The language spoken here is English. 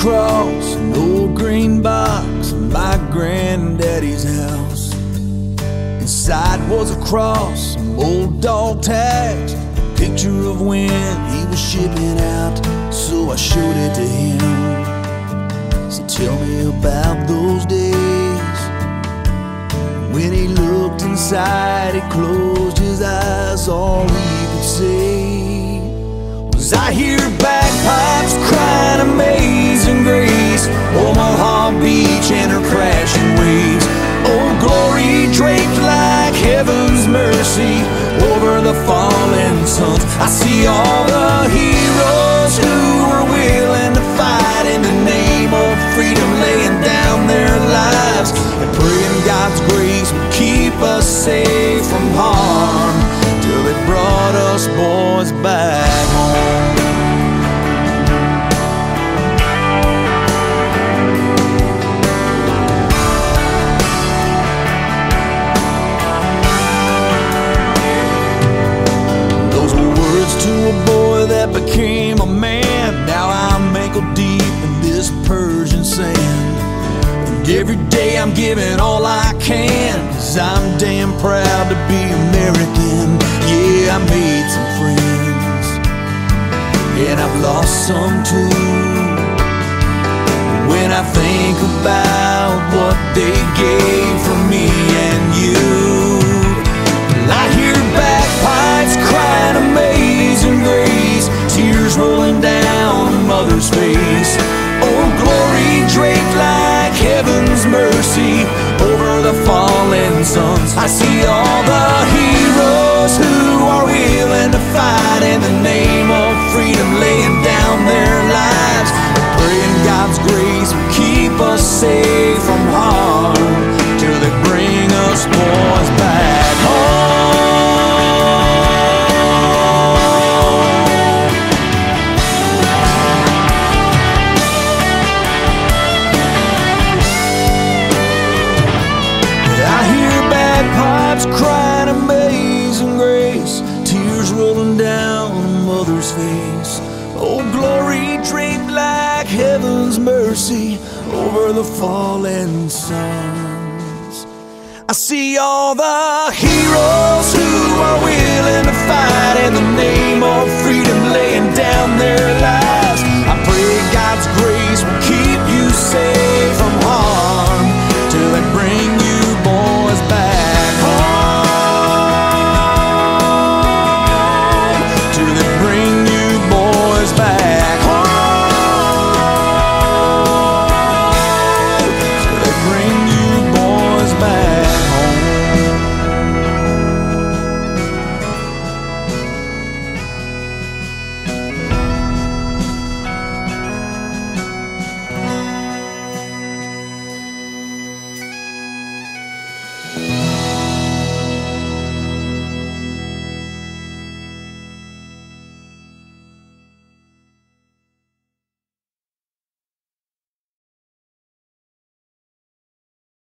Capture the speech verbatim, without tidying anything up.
across an old green box in my granddaddy's house. Inside was a cross, some old dog tags, a picture of when he was shipping out. So I showed it to him. So tell me about those days when he looked inside, he closed his eyes. All he could say was, I hear bagpipes crying Amazing Grace, Omaha Beach and her crashing waves. Oh, glory draped like heaven's mercy over the fallen sons. I see all the heroes who were willing to fight in the name of freedom, laying down their lives and praying God's grace would keep us safe from harm till it brought us boys back home. That became a man. Now I'm ankle deep in this Persian sand, and every day I'm giving all I can, 'cause I'm damn proud to be American. Yeah, I made some friends, and I've lost some too. When I think about what they gave for me and you, I hear bagpipes crying Amazing Grace, tears rolling down a mother's face. Oh, glory draped like heaven's mercy over the fallen sons. I see all the heroes who are willing to fight in the name of freedom, laying down their lives, praying God's grace will keep us safe from harm till they bring us boys back home. Crying Amazing Grace, tears rolling down a mother's face. Oh, glory draped like heaven's mercy over the fallen sons. I see all the heroes who are willing to fight in the name of freedom, laying down their lives.